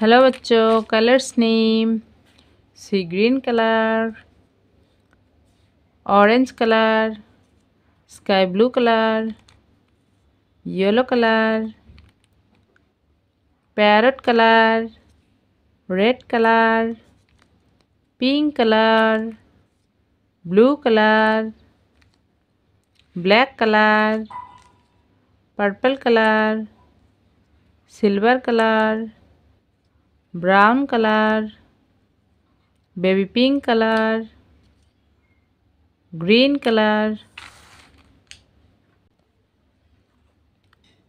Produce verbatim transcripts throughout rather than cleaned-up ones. Hello बच्चों, colours name see green colour, orange colour, sky blue colour, yellow colour, parrot colour, red colour, pink colour, blue colour, black colour, purple colour, silver colour, brown colour, baby pink colour, green colour,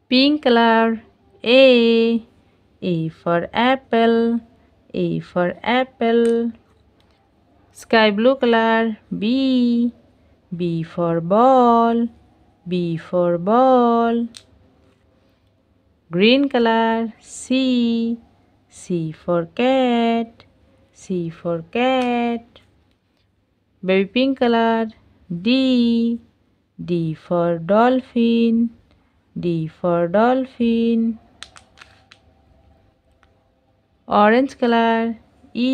pink colour. A, A for apple, A for apple. Sky blue color, B, B for ball, B for ball. Green color, C, C for cat, C for cat. Baby pink color, D, D for dolphin, D for dolphin. Orange color, E,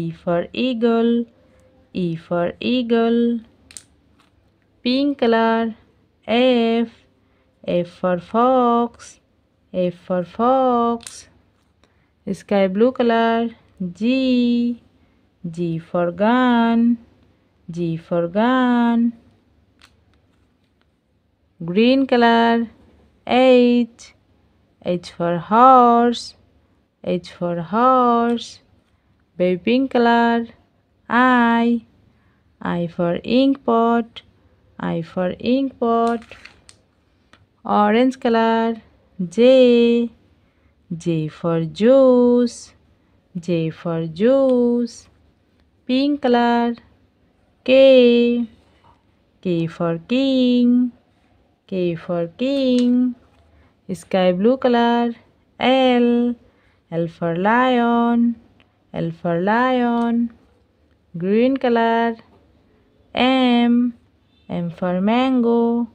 E for eagle, E for eagle. Pink color, F, F for fox, F for fox. Sky blue color, G, G for gun, G for gun. Green color, H, H for horse, H for horse. Baby pink color, I, I for ink pot, I for ink pot. Orange color, J, J for juice, J for juice. Pink color, K, K for king, K for king. Sky blue color, L, L for lion, L for lion. Green color, M, M for mango,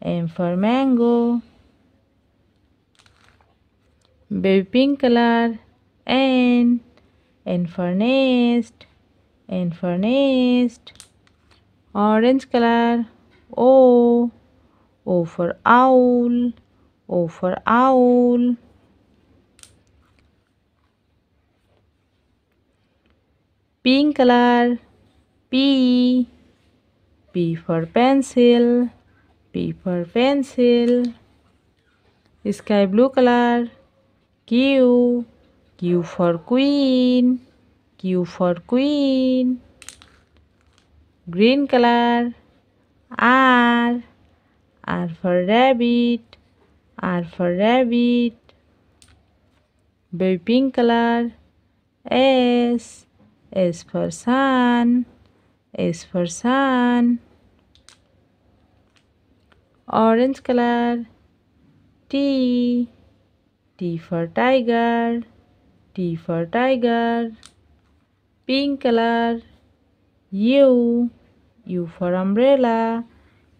M for mango. Baby pink color, N, N for nest, N for nest. Orange color, O, O for owl, O for owl. Pink color, P, P for pencil, P for pencil. Sky blue color, Q, Q for queen, Q for queen. Green color, R, R for rabbit, R for rabbit. Baby pink color, S, S for sun, S for sun. Orange color, T, T for tiger, T for tiger. Pink color, U, U for umbrella,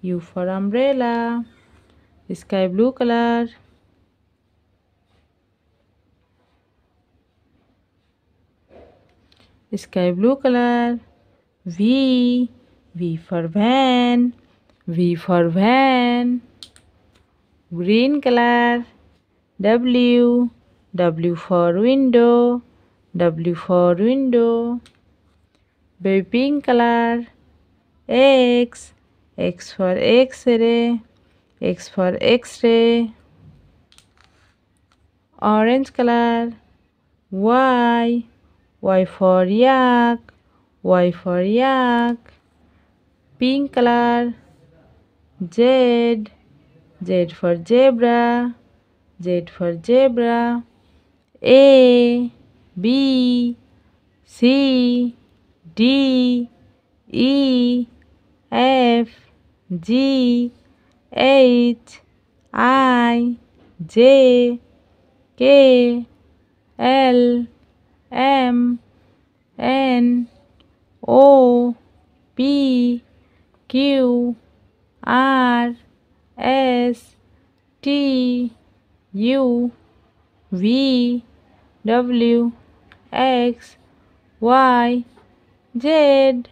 U for umbrella. Sky blue color, sky blue color, V, V for van, V for van. Green color, W, W for window, W for window. Baby pink color, X, X for x-ray, X for x-ray. Orange color, Y, Y for yak, Y for yak. Pink color, Z, Z for zebra, Z for zebra. A, B, C, D, E, F, G, H, I, J, K, L, M, N, O, P, Q, R, S, T, U, V, W, X, Y, Z.